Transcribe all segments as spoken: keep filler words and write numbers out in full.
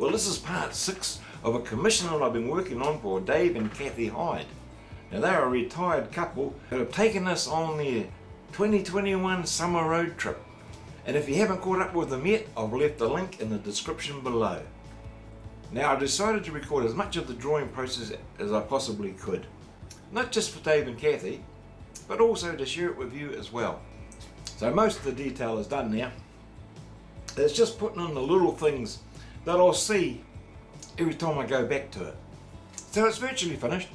Well, this is part six of a commission that I've been working on for Dave and Kathy Hyde. Now, they're a retired couple that have taken us on their twenty twenty-one summer road trip. And if you haven't caught up with them yet, I've left a link in the description below. Now, I decided to record as much of the drawing process as I possibly could. Not just for Dave and Kathy, but also to share it with you as well. So most of the detail is done now. It's just putting on the little things that I'll see every time I go back to it. So it's virtually finished.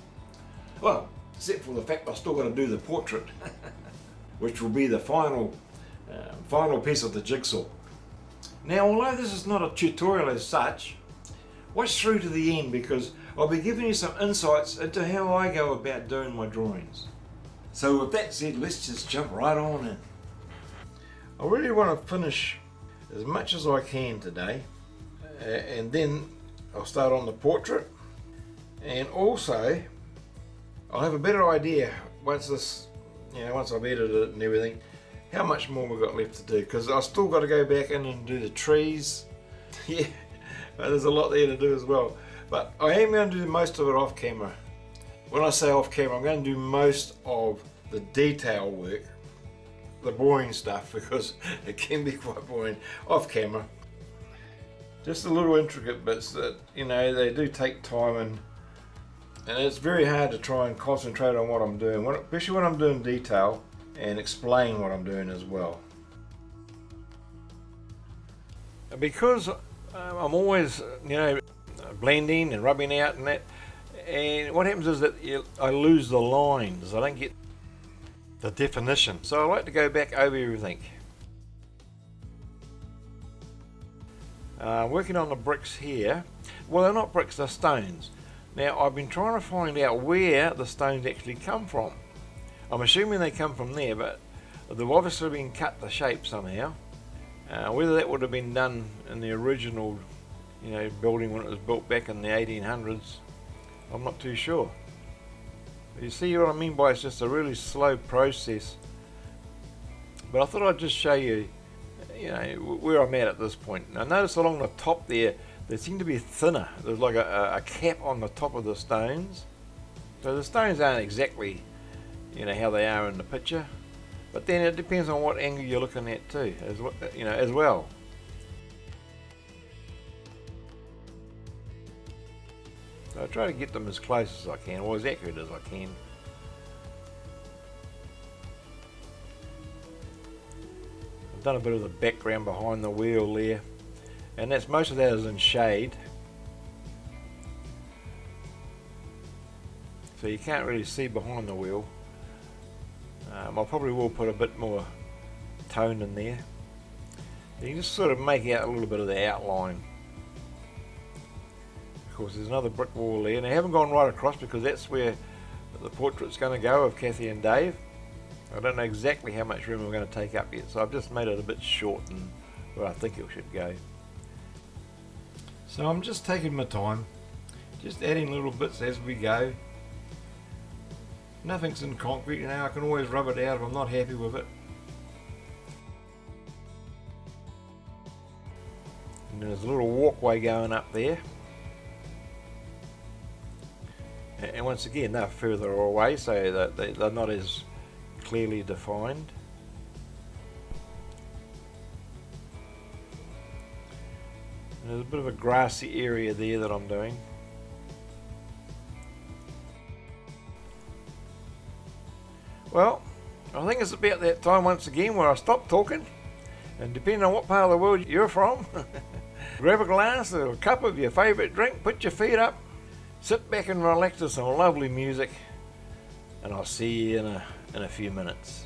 Well, except for the fact I've still got to do the portrait, which will be the final, uh, final piece of the jigsaw. Now, although this is not a tutorial as such, watch through to the end because I'll be giving you some insights into how I go about doing my drawings. So with that said, let's just jump right on in. I really want to finish as much as I can today, uh, and then I'll start on the portrait, and also I'll have a better idea once this, you know, once I've edited it and everything, how much more we've got left to do, because I've still got to go back in and do the trees. Yeah, there's a lot there to do as well, but I am going to do most of it off camera. When I say off camera, I'm going to do most of the detail work, the boring stuff, because it can be quite boring off camera. Just the little intricate bits that, you know, they do take time, and and it's very hard to try and concentrate on what I'm doing, when, especially when I'm doing detail and explain what I'm doing as well. Because um, I'm always, you know, blending and rubbing out and that, and what happens is that you, I lose the lines. I don't get the definition. So I like to go back over everything. Uh, working on the bricks here. Well, they're not bricks, they're stones. Now, I've been trying to find out where the stones actually come from. I'm assuming they come from there, but they've obviously been cut to shape somehow. Uh, whether that would have been done in the original, you know, building when it was built back in the eighteen hundreds, I'm not too sure. You see what I mean by it's just a really slow process. But I thought I'd just show you, you know, where I'm at at this point. Now, notice along the top there, they seem to be thinner. There's like a, a cap on the top of the stones. So the stones aren't exactly, you know, how they are in the picture. But then it depends on what angle you're looking at too, as you know, as well. So I try to get them as close as I can, or as accurate as I can. I've done a bit of the background behind the wheel there, and that's most of that is in shade, so you can't really see behind the wheel. Um, I probably will put a bit more tone in there. You can just sort of make out a little bit of the outline. Of course, there's another brick wall there, and I haven't gone right across because that's where the portrait's going to go of Kathy and Dave. I don't know exactly how much room we're going to take up yet, so I've just made it a bit short than where I think it should go. So I'm just taking my time, just adding little bits as we go. Nothing's in concrete, you know, I can always rub it out if I'm not happy with it. And there's a little walkway going up there. And once again, they're further away, so they're not as clearly defined. And there's a bit of a grassy area there that I'm doing. Well, I think it's about that time once again where I stop talking, and depending on what part of the world you're from, grab a glass or a cup of your favourite drink, put your feet up, sit back and relax to some lovely music, and I'll see you in a, in a few minutes.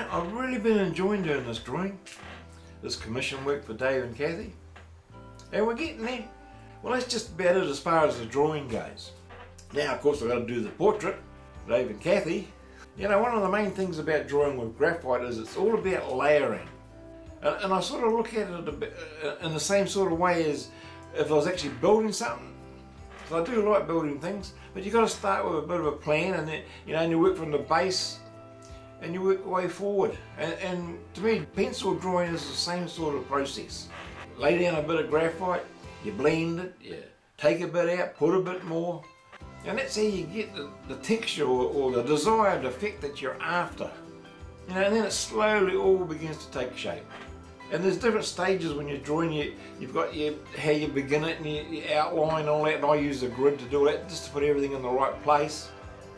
know, I've really been enjoying doing this drawing, this commission work for Dave and Kathy. And we're getting there. Well, that's just about it as far as the drawing goes. Now, of course, I've got to do the portrait, Dave and Kathy. You know, one of the main things about drawing with graphite is it's all about layering. And, and I sort of look at it a bit in the same sort of way as if I was actually building something. So I do like building things, but you've got to start with a bit of a plan, and then, you know, and you work from the base and you work the way forward. And, and to me, pencil drawing is the same sort of process. Lay down a bit of graphite, you blend it, you take a bit out, put a bit more. And that's how you get the, the texture or, or the desired effect that you're after. You know, and then it slowly all begins to take shape. And there's different stages when you're drawing. You, you've got your, how you begin it and you, you outline all that, and I use a grid to do that just to put everything in the right place.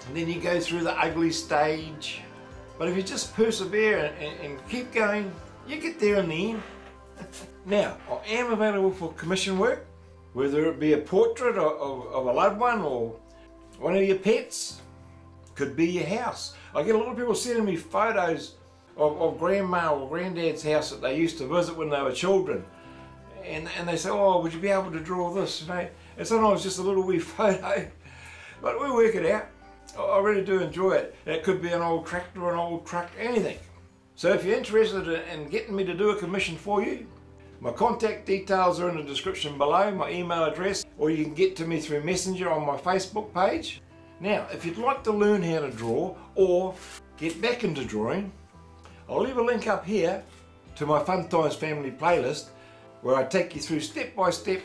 And then you go through the ugly stage. But if you just persevere and, and, and keep going, you get there in the end. Now, I am available for commission work, whether it be a portrait of, of, of a loved one or one of your pets, could be your house. I get a lot of people sending me photos of, of grandma or granddad's house that they used to visit when they were children. And, and they say, oh, would you be able to draw this? You know, and sometimes just a little wee photo. But we work it out. I really do enjoy it. It could be an old tractor, an old truck, anything. So if you're interested in getting me to do a commission for you, my contact details are in the description below, my email address, or you can get to me through Messenger on my Facebook page. Now, if you'd like to learn how to draw or get back into drawing, I'll leave a link up here to my Funtimes Family playlist where I take you through step by step,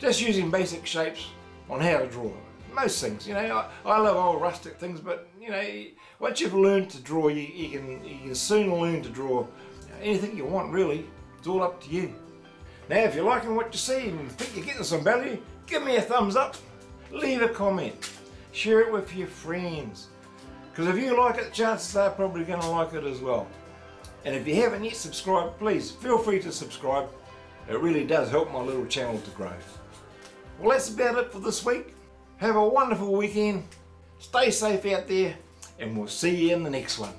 just using basic shapes on how to draw. Most things, you know, I, I love old rustic things, but you know, once you've learned to draw, you, you, can, you can soon learn to draw anything you want really. It's all up to you. Now, if you're liking what you see and think you're getting some value, give me a thumbs up, leave a comment, share it with your friends. Because if you like it, chances are probably going to like it as well. And if you haven't yet subscribed, please feel free to subscribe. It really does help my little channel to grow. Well, that's about it for this week. Have a wonderful weekend. Stay safe out there, and we'll see you in the next one.